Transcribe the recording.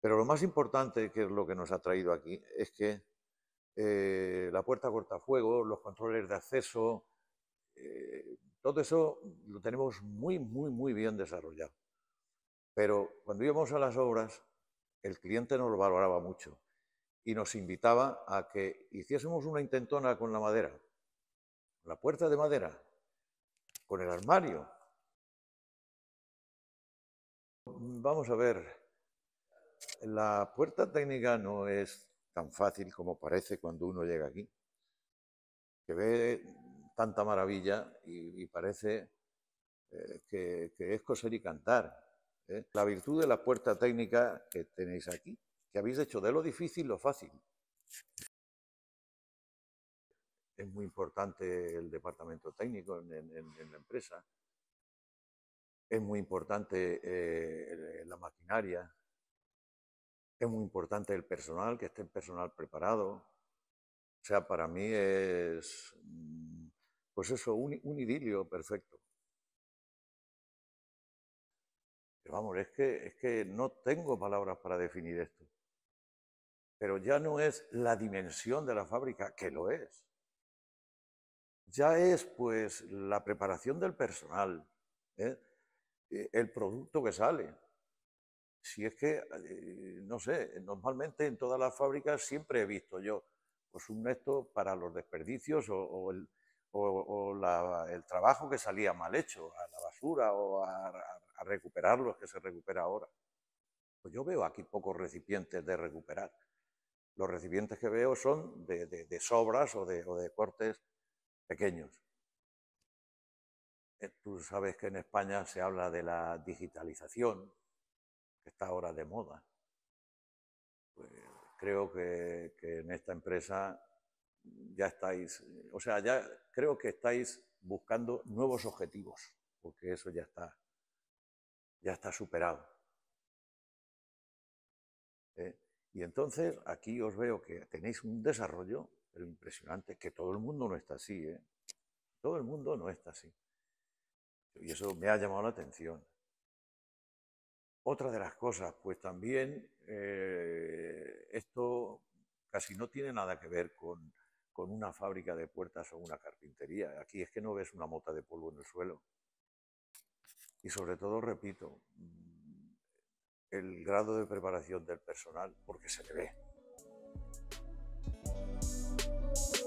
Pero lo más importante, que es lo que nos ha traído aquí, es que la puerta cortafuegos, los controles de acceso, todo eso lo tenemos muy bien desarrollado. Pero cuando íbamos a las obras, el cliente nos lo valoraba mucho y nos invitaba a que hiciésemos una intentona con la madera, la puerta de madera, con el armario. Vamos a ver, la puerta técnica no es tan fácil como parece cuando uno llega aquí, que ve tanta maravilla y parece que es coser y cantar. La virtud de la puerta técnica que tenéis aquí, que habéis hecho de lo difícil lo fácil. Es muy importante el departamento técnico en la empresa. Es muy importante la maquinaria. Es muy importante el personal, que esté el personal preparado. O sea, para mí es, pues eso, un idilio perfecto. Pero vamos, es que no tengo palabras para definir esto. Pero ya no es la dimensión de la fábrica, que lo es. Ya es, pues, la preparación del personal, el producto que sale. Si es que, no sé, normalmente en todas las fábricas siempre he visto yo pues un esto para los desperdicios o el trabajo que salía mal hecho, a la basura o a recuperar los que se recupera ahora. Pues yo veo aquí pocos recipientes de recuperar. Los recipientes que veo son de sobras o de cortes pequeños. Tú sabes que en España se habla de la digitalización, que está ahora de moda. Pues creo que en esta empresa ya estáis, o sea, ya creo que estáis buscando nuevos objetivos, porque eso ya está superado. Y entonces aquí os veo que tenéis un desarrollo, pero impresionante, que todo el mundo no está así, todo el mundo no está así. Y eso me ha llamado la atención. Otra de las cosas, pues también, esto casi no tiene nada que ver con una fábrica de puertas o una carpintería. Aquí es que no ves una mota de polvo en el suelo. Y sobre todo, repito, el grado de preparación del personal, porque se le ve.